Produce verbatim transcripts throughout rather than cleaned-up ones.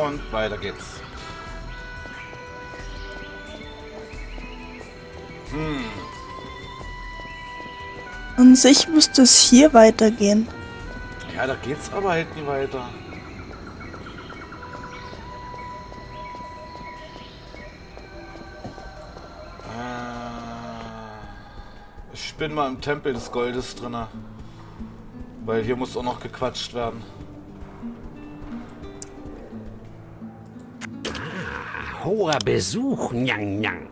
Und weiter geht's. Hm. An sich müsste es hier weitergehen. Ja, da geht's aber halt nie weiter. Äh, ich bin mal im Tempel des Goldes drin. Weil hier muss auch noch gequatscht werden. Hoher Besuch, Nyang Nyang.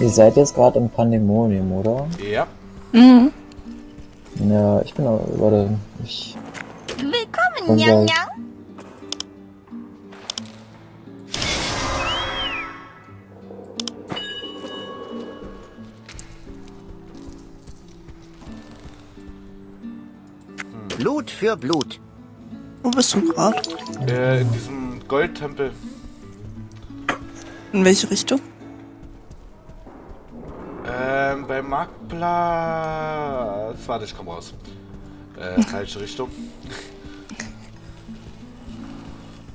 Ihr seid jetzt gerade im Pandemonium, oder? Ja. Mhm. Ja, ich bin aber... Warte, ich... Willkommen, Nyang Nyang. Blut für Blut. Wo bist du gerade? Äh, in diesem Goldtempel. In welche Richtung? Ähm, beim Marktplatz... Warte, ich komm raus. Äh, falsche Richtung.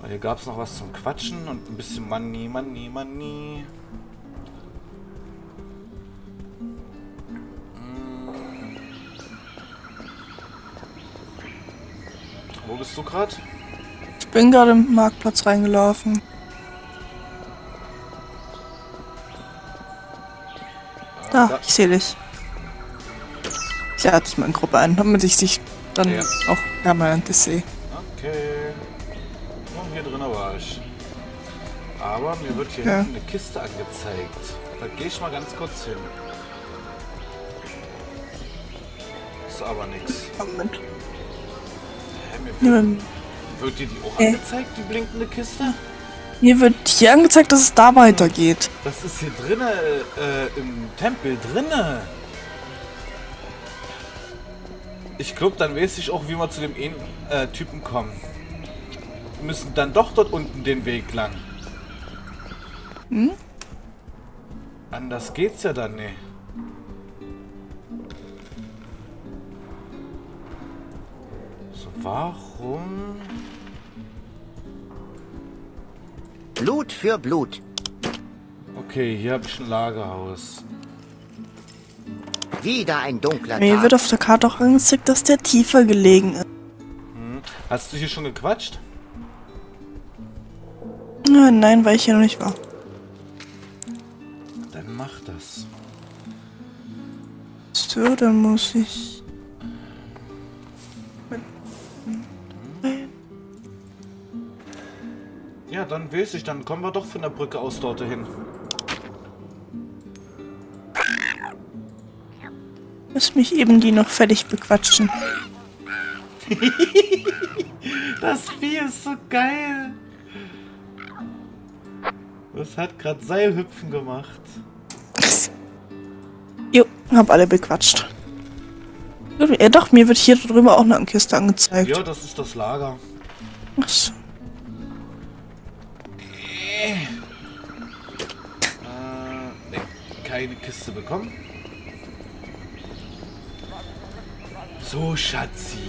Und hier gab's noch was zum Quatschen und ein bisschen Money, Money, Money. Hm. Wo bist du gerade? Ich bin gerade im Marktplatz reingelaufen. Ah, ich sehe dich. Ich lade dich mal in Gruppe ein, damit ich dich dann ja. auch permanent sehe. Okay. Und hier drin war ich. Aber mir wird hier ja. hinten eine Kiste angezeigt. Da gehe ich mal ganz kurz hin. Ist aber nichts. Moment. Hä, mir wird, wird dir die auch äh. angezeigt, die blinkende Kiste? Mir wird hier angezeigt, dass es da weitergeht. Das ist hier drinnen, äh, im Tempel drinnen. Ich glaube, dann weiß ich auch, wie wir zu dem einen, äh, Typen kommen. Wir müssen dann doch dort unten den Weg lang. Hm? Anders geht's ja dann, ne. So, warum... Blut für Blut. Okay, hier habe ich ein Lagerhaus. Wieder ein dunkler Tag. Mir wird auf der Karte auch angezeigt, dass der tiefer gelegen ist. Hm. Hast du hier schon gequatscht? Nein, nein, weil ich hier noch nicht war. Dann mach das. So, dann muss ich... Ja, dann weiß ich, dann kommen wir doch von der Brücke aus dort hin. Lass mich eben die noch fertig bequatschen. Das Vieh ist so geil. Das hat gerade Seilhüpfen gemacht. Jo, hab alle bequatscht. Ja, doch, mir wird hier drüber auch eine Kiste angezeigt. Ja, das ist das Lager. Ach so. Eine Kiste bekommen. So, Schatzi.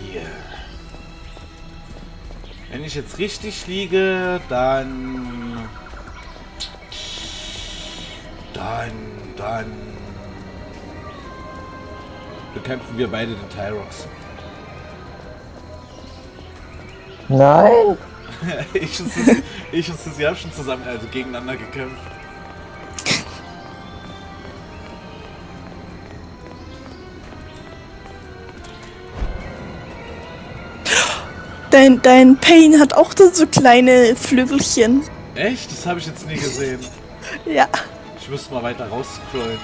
Wenn ich jetzt richtig liege, dann... Dann, dann... bekämpfen wir beide den Tyrox. Nein! Ich und Susi, ich und Susi haben schon zusammen, also gegeneinander gekämpft. Dein, dein Pain hat auch dann so kleine Flügelchen. Echt? Das habe ich jetzt nie gesehen. Ja. Ich müsste mal weiter rausscrollen.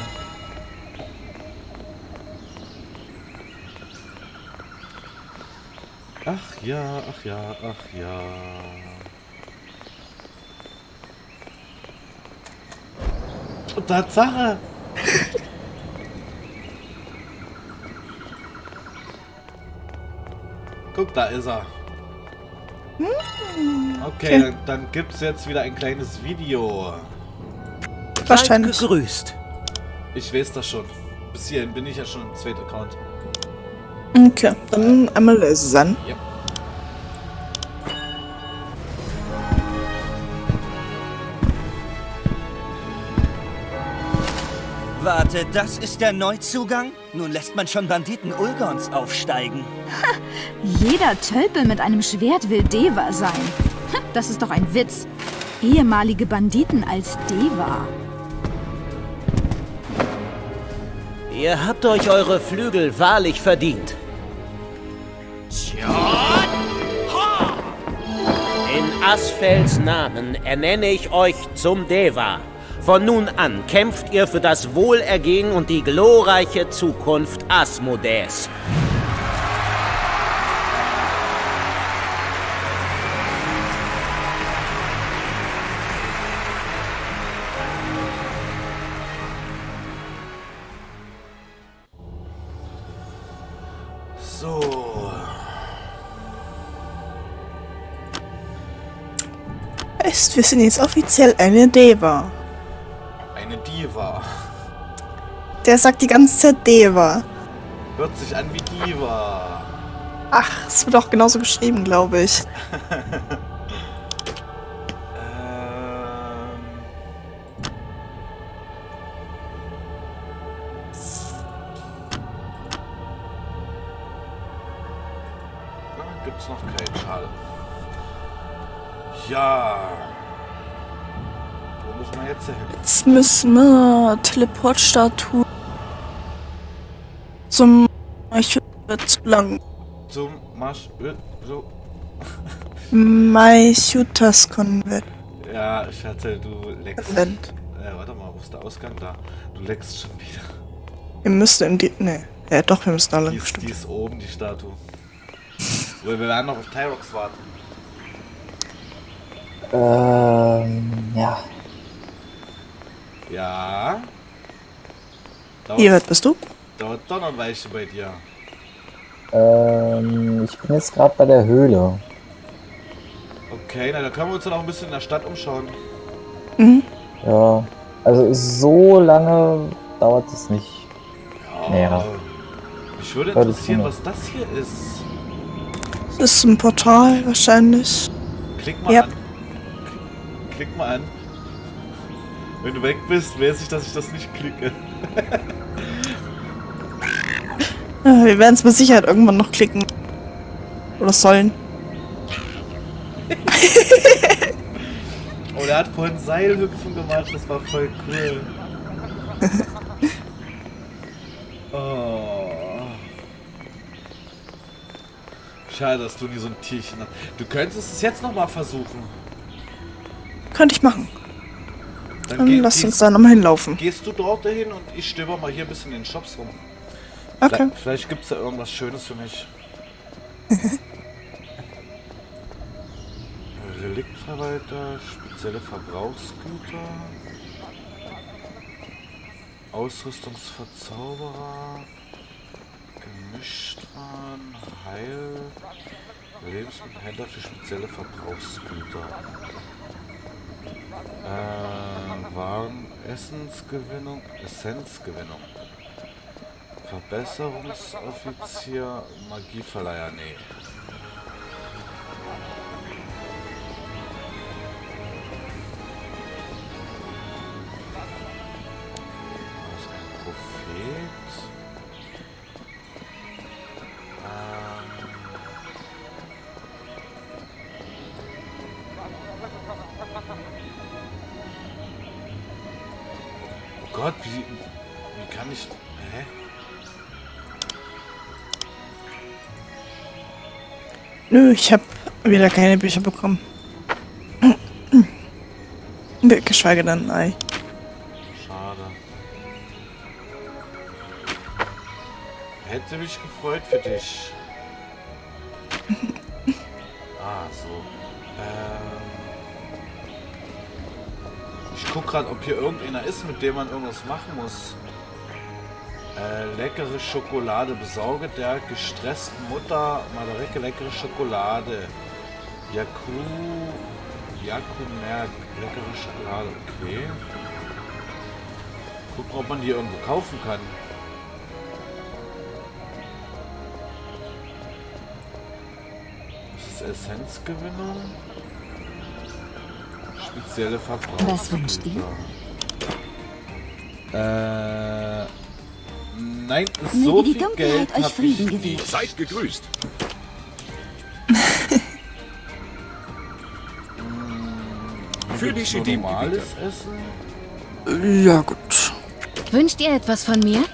Ach ja, ach ja, ach ja. Und Tatsache! Guck, da ist er. Okay, okay. Dann, dann gibt's jetzt wieder ein kleines Video. wahrscheinlich. Seid gegrüßt. Ich weiß das schon. Bis hierhin bin ich ja schon im zweiten Account. Okay, dann einmal leise sein. Ja. Warte, das ist der Neuzugang? Nun lässt man schon Banditen Ulgons aufsteigen. Ha, jeder Tölpel mit einem Schwert will Deva sein. Das ist doch ein Witz. Ehemalige Banditen als Deva. Ihr habt euch eure Flügel wahrlich verdient. In Asfels Namen ernenne ich euch zum Deva. Von nun an kämpft ihr für das Wohlergehen und die glorreiche Zukunft Asmodeas. So. Echt, wir sind jetzt offiziell eine Deva. Deva. Der sagt die ganze Zeit Deva. Hört sich an wie Deva. Ach, es wird auch genauso geschrieben, glaube ich. ähm. Da gibt's noch keinen, schade. Ja. Jetzt, jetzt müssen wir Teleportstatue zum Marsch wird zu lang. Zum Marsch wird so. My Shooters Convent. Ja, ich hatte, du leckst. Convent. Äh, warte mal, wo ist der Ausgang da? Du leckst schon wieder. Wir müssen in die. Ne, ja doch, wir müssen alle. Die, die ist oben, die Statue. Weil wir werden noch auf Tyrox warten. Ähm, ja. Ja. Hier, was bist du? Dauert doch noch ein Weilchen bei dir. Ähm, ich bin jetzt gerade bei der Höhle. Okay, na, da können wir uns dann auch ein bisschen in der Stadt umschauen. Mhm. Ja, also so lange dauert es nicht. Ja. Näher. Mich würde interessieren, was das hier ist. Das ist ein Portal wahrscheinlich. Klick mal ja. an. Klick mal an. Wenn du weg bist, weiß ich, dass ich das nicht klicke. Wir werden es mit Sicherheit irgendwann noch klicken. Oder sollen. Oh, der hat vorhin Seilhüpfen gemacht, das war voll cool. Oh. Schade, dass du nie so ein Tierchen hast. Du könntest es jetzt nochmal versuchen. Könnte ich machen. Dann, dann geh, lass gehst, uns da nochmal hinlaufen. Gehst du dort dahin und ich stöber mal hier ein bisschen in den Shops rum. Okay. Vielleicht, vielleicht gibt's da irgendwas Schönes für mich. Reliktverwalter, spezielle Verbrauchsgüter, Ausrüstungsverzauberer, Gemischtwaren, Heil, Lebensmittelhändler für spezielle Verbrauchsgüter. Äh, Waren, Essensgewinnung, Essenzgewinnung. Verbesserungsoffizier, Magieverleiher, nee. Was ist ein Prophet? Gott, wie, wie kann ich... Hä? Nö, ich habe wieder keine Bücher bekommen. Geschweige denn ein Ei. Schade. Hätte mich gefreut für dich. Ah, so. Ähm... Ich guck gerade, ob hier irgendeiner ist, mit dem man irgendwas machen muss. Äh, leckere Schokolade. Besauge der gestressten Mutter Madareke leckere Schokolade. Yaku... Yaku Merk. Leckere Schokolade. Okay. Gucken, ob man die irgendwo kaufen kann. Ist das Essenzgewinnung? Spezielle Verbrauch. Was wünscht ihr? Äh. Nein, ist so viel Geld. Seid gegrüßt. Für dich normales Essen? Ja, gut. Wünscht ihr etwas von mir?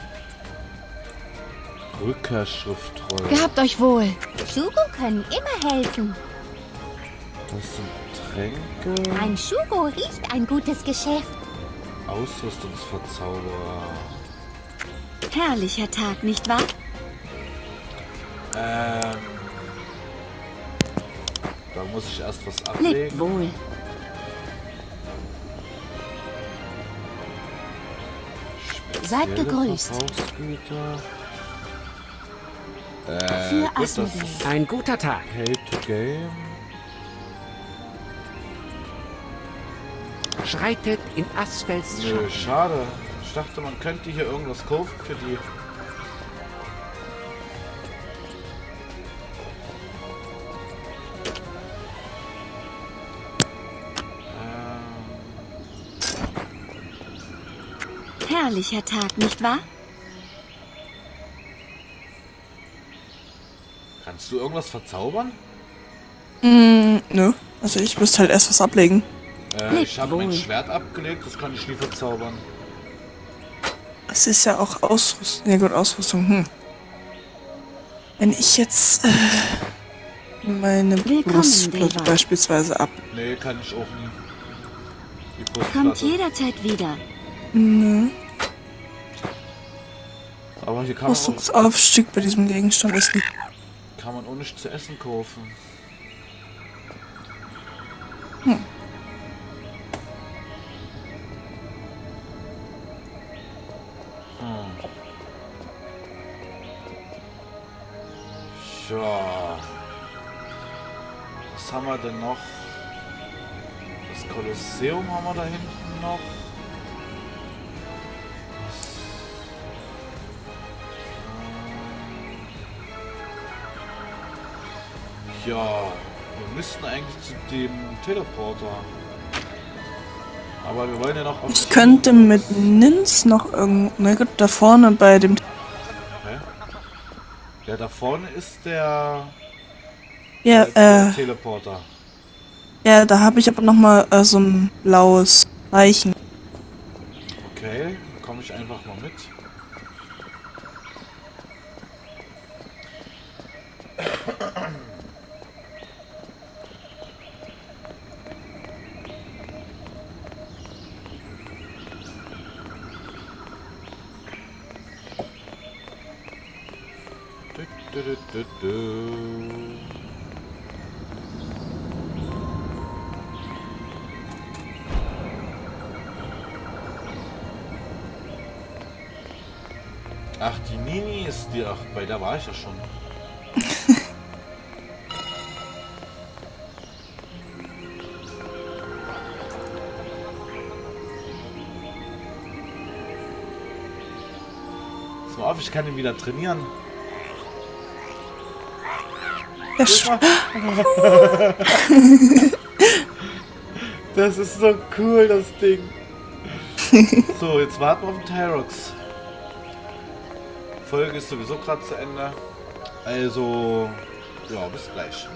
Rückkehrschriftrolle. Gehabt euch wohl. Shugo können immer helfen. Das sind Tränke. Ein Shugo riecht ein gutes Geschäft. Ausrüstungsverzauberer. Herrlicher Tag, nicht wahr? Ähm. Da muss ich erst was ablegen. Lebt wohl. Seid gegrüßt. Äh, Für gut, das ist ein guter Tag. Hey, game. Schreitet in Asfels Schatten. Nö, schade. Ich dachte, man könnte hier irgendwas kaufen für die. Herrlicher Tag, nicht wahr? Kannst du irgendwas verzaubern? Mm, nö. Also ich müsste halt erst was ablegen. Äh, ich habe mein Schwert abgelegt, das kann ich nie verzaubern. Es ist ja auch Ausrüstung. Ja gut, Ausrüstung, hm. Wenn ich jetzt äh, meine Brustplatte beispielsweise ab... Nee, kann ich auch nie. Die Brustplatte. Kommt jederzeit wieder. Nö. Aber hier kann man Rüstungsaufstieg bei diesem Gegenstand ist nicht. Kann man auch nicht zu essen kaufen. Hm. Hm. Ja. Was haben wir denn noch? Das Kolosseum haben wir da hinten noch. Ja, wir müssten eigentlich zu dem Teleporter. Aber wir wollen ja noch... Ich könnte mit Nins noch irgendwo... Na gut, da vorne bei dem... Okay. Ja, da vorne ist der... Ja, der äh... Teleporter. Ja, da habe ich aber nochmal äh, so ein blaues Zeichen. Okay, dann komme ich einfach mal mit. Ach, die Nini ist die. Ach, bei der war ich ja schon. So, auf, ich kann ihn wieder trainieren. Das ist so cool, das Ding. So, jetzt warten wir auf den Tyrox. Die Folge ist sowieso gerade zu Ende. Also, ja, bis gleich.